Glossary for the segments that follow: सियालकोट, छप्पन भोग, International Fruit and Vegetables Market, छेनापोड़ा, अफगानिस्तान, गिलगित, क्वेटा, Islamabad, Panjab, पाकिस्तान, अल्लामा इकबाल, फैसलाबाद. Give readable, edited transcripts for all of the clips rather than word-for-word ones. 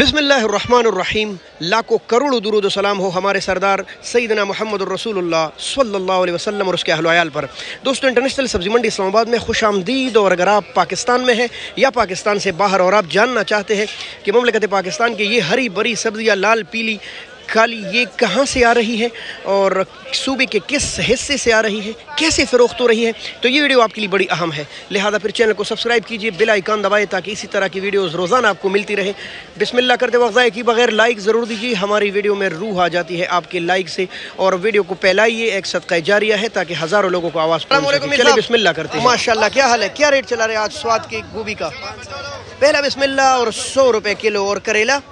बिस्मिल्लाहिर्रहमानिर्रहीम। लाखों करोड़ों दुरूद सलाम हो हमारे सरदार सैयदना मोहम्मद रसूलुल्लाह सल्लल्लाहु अलैहि वसल्लम और उसके अहल वाल पर। दोस्तों, इंटरनेशनल सब्ज़ी मंडी इस्लामाबाद में खुश आमदीद। और अगर आप पाकिस्तान में हैं या पाकिस्तान से बाहर और आप जानना चाहते हैं कि ममलिकत पाकिस्तान की ये हरी भरी सब्ज़ियाँ लाल पीली काली ये कहाँ से आ रही है और सूबे के किस हिस्से से आ रही है, कैसे फ़रोख्त हो रही है, तो ये वीडियो आपके लिए बड़ी अहम है। लिहाजा फिर चैनल को सब्सक्राइब कीजिए, बेल आइकन दबाएं ताकि इसी तरह की वीडियोस रोज़ाना आपको मिलती रहे। बिस्मिल्लाह करते वक्त ज़ाय की बगैर लाइक ज़रूर दीजिए, हमारी वीडियो में रूह आ जाती है आपके लाइक से। और वीडियो को फैलाइए, एक सदका जारिया है ताकि हज़ारों लोगों को आवाज़। बिस्मिल्लाह करते हैं। माशाल्लाह क्या हाल है, क्या रेट चला रहा है आज स्वाद की गोभी का? पहला बिस्मिल्लाह और 100 रुपये किलो। और करेला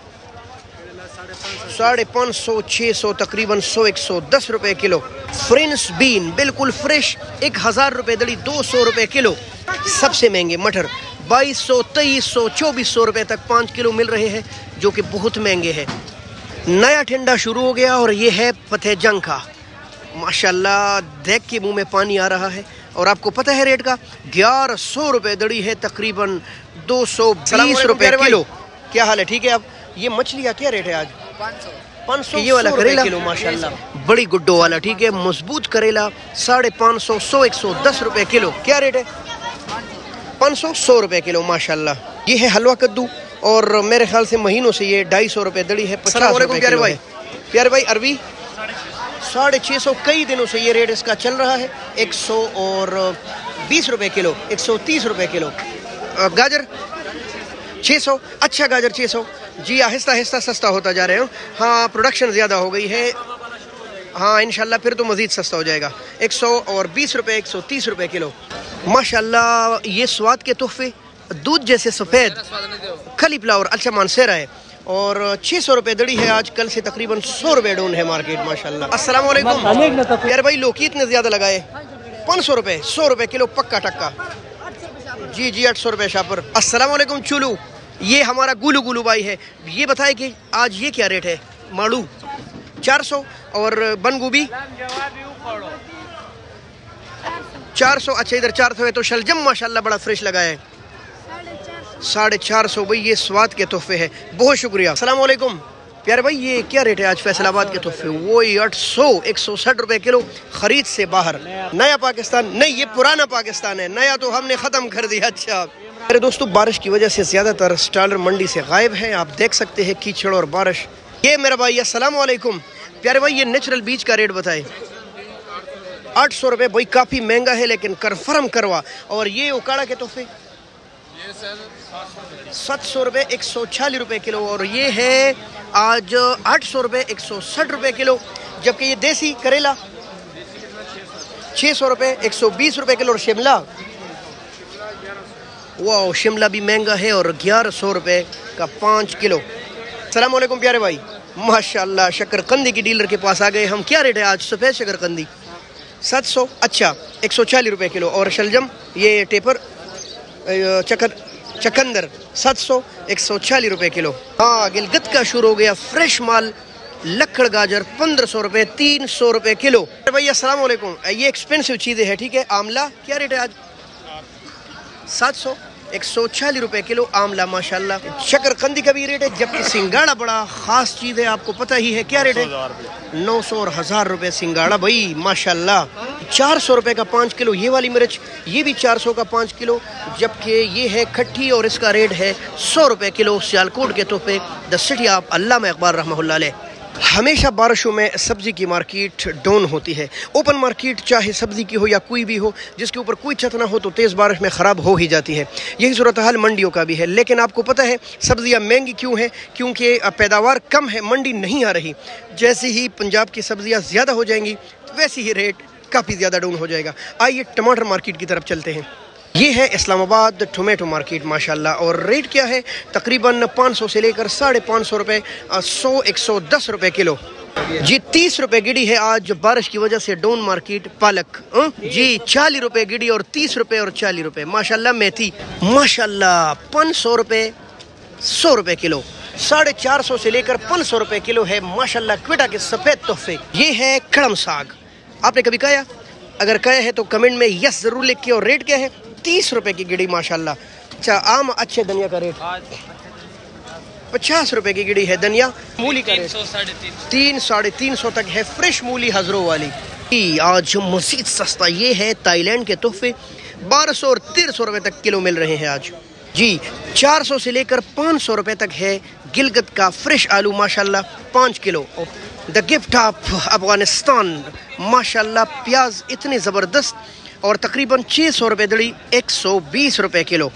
550, 600, तकरीबन 100, 110 रुपये किलो। फ्रेंस बीन बिल्कुल फ्रेश 1000 रुपये दड़ी, 200 रुपये किलो। सबसे महंगे मटर 2200, 2300, 2400 रुपये तक 5 किलो मिल रहे हैं, जो कि बहुत महंगे हैं। नया ठंडा शुरू हो गया और ये है पतंजंग का। माशाल्लाह देख के मुंह में पानी आ रहा है। और आपको पता है रेट का 1100 रुपये दड़ी है, तकरीबन 220 रुपये किलो। क्या हाल है, ठीक है आप? ये मछलियाँ क्या रेट है आज? 500। ये वाला करेला किलो माशाल्लाह, बड़ी गुड्डो वाला, ठीक है मजबूत करेला 550, 100, 110 रुपये किलो। क्या रेट है? 500, 100 रुपये किलो माशाल्लाह। ये है हलवा कद्दू और मेरे ख्याल से महीनों से ये 250 रुपये दड़ी है, 50 रुपये किलो है। प्यारे भाई अरबी 650, कई दिनों से ये रेट इसका चल रहा है 120 रुपये किलो, 130 रुपये किलो। गाजर 600, अच्छा गाजर 600 जी। आहिस्ता आहिस्ता सस्ता होता जा रहे हो, हाँ प्रोडक्शन ज़्यादा हो गई है, हाँ इंशाल्लाह फिर तो मज़ीद सस्ता हो जाएगा। 120 रुपये, 130 रुपये किलो माशाल्लाह। ये स्वाद के तोहफे दूध जैसे सफ़ेद कॉलीफ्लावर, अच्छा मानसेरा है। और 600 रुपये दड़ी है आज, कल से तकरीबन 100 रुपये डाउन है मार्केट माशाल्लाह। अस्सलाम वालेकुम। यार भाई लोकी इतने ज़्यादा लगाए, 500 रुपये, 100 रुपये किलो पक्का टक्का जी जी, 800 रुपये शापर। अस्सलाम वालेकुम चुलू, ये हमारा गुलू गुलू भाई है। ये बताए कि आज ये क्या रेट है? माड़ू 400 और बंद गोभी 400, अच्छा इधर 400 है। तो शलजम माशाल्लाह बड़ा फ्रेश लगा है 450 भाई। ये स्वाद के तोहफे है, बहुत शुक्रिया। अस्सलाम वालेकुम। प्यारे भाई ये क्या रेट है आज फैसलाबाद के तोहफे? वो ही 800, 160 रुपये किलो, खरीद से बाहर। नया पाकिस्तान नहीं, ये पुराना पाकिस्तान है, नया तो हमने ख़त्म कर दिया। अच्छा मेरे दोस्तों, बारिश की वजह से ज़्यादातर स्टालर मंडी से गायब हैं, आप देख सकते हैं कीचड़ और बारिश। ये मेरा भाई अस्सलाम वालेकुम। प्यारे भाई ये नेचुरल बीज का रेट बताए? 800 रुपये भाई, काफ़ी महंगा है लेकिन कन्फर्म करवा। और ये उकाड़ा के तोहफे 700 रुपये, 140 रुपये किलो। और ये है आज 800 रुपये, 160 रुपये किलो। जबकि ये देसी करेला 600 रुपये, 120 रुपये किलो। और शिमला, वाह शिमला भी महंगा है और 1100 रुपये का 5 किलो। अस्सलाम वालेकुम प्यारे भाई। माशाल्लाह शकरकंदी की डीलर के पास आ गए हम। क्या रेट है आज सफ़ेद शकरकंदी? 700, अच्छा 140 रुपये किलो। और शलजम ये टेपर चकंदर 700, 140 रुपये किलो। हाँ गिलगित का शुरू हो गया फ्रेश माल। लक्कड़ गाजर 1500 रुपये, 300 रुपये किलो। भैया अस्सलाम वालेकुम। ये एक्सपेंसिव चीज़ें हैं, ठीक है। आमला क्या रेट है आज? 700, 140 रुपये किलो आमला माशाल्लाह। शकरकंदी का भी रेट है, जबकि सिंगाड़ा बड़ा ख़ास चीज़ है, आपको पता ही है। क्या रेट है? 900 और 1000 रुपये सिंगाड़ा भाई माशाल्लाह। 400 रुपये का 5 किलो। ये वाली मिर्च ये भी 400 का 5 किलो। जबकि ये है खट्टी और इसका रेट है 100 रुपये किलो। सियालकोट के तोहफे the city of अल्लामा इकबाल रहमतुल्लाह अलैह। हमेशा बारिशों में सब्ज़ी की मार्केट डाउन होती है। ओपन मार्केट चाहे सब्ज़ी की हो या कोई भी हो, जिसके ऊपर कोई छत ना हो तो तेज़ बारिश में ख़राब हो ही जाती है। यही सूरत हाल मंडियों का भी है। लेकिन आपको पता है सब्ज़ियाँ महंगी क्यों हैं? क्योंकि पैदावार कम है, मंडी नहीं आ रही। जैसे ही पंजाब की सब्ज़ियाँ ज़्यादा हो जाएंगी वैसे ही रेट काफ़ी ज़्यादा डाउन हो जाएगा। आइए टमाटर मार्केट की तरफ चलते हैं। ये है इस्लामाबाद टोमेटो मार्केट माशाल्लाह। और रेट क्या है? तकरीबन 500 से लेकर 550 रुपये, 100, 110 रुपये किलो जी। 30 रुपये गिड़ी है आज बारिश की वजह से डाउन मार्केट। पालक जी 40 रुपये गिड़ी और 30 रुपये और 40 रुपये माशाल्लाह। मेथी माशाल्लाह 500 रुपये, 100 रुपये किलो, 450 से लेकर 500 रुपये किलो है माशाल्लाह। क्वेटा के सफ़ेद तोहफे। ये है कड़म साग, आपने कभी खाया? अगर खाया है तो कमेंट में यस ज़रूर लिखिए। और रेट क्या है? 30 रुपये की गिड़ी माशाल्लाह। अच्छा आम अच्छे धनिया का रेट 50 रुपए की गिड़ी है धनिया। मूली का 300 साढ़े 300 तक है फ्रेश मूली हजरों वाली। आज मजीद सस्ता ये है, ताइलैंड के तोहफे 1200 और 1300 रुपए तक किलो मिल रहे हैं आज जी। 400 से लेकर 500 रुपए तक है गिलगत का फ्रेश आलू माशाल्लाह 5 किलो। द गिफ्ट ऑफ अफगानिस्तान माशाल्लाह प्याज इतने ज़बरदस्त और तकरीबन 600 रुपए दड़ी 120 रुपए किलो।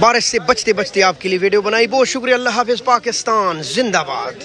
बारिश से बचते बचते आपके लिए वीडियो बनाई, बहुत शुक्रिया। अल्लाह हाफिज़, पाकिस्तान जिंदाबाद।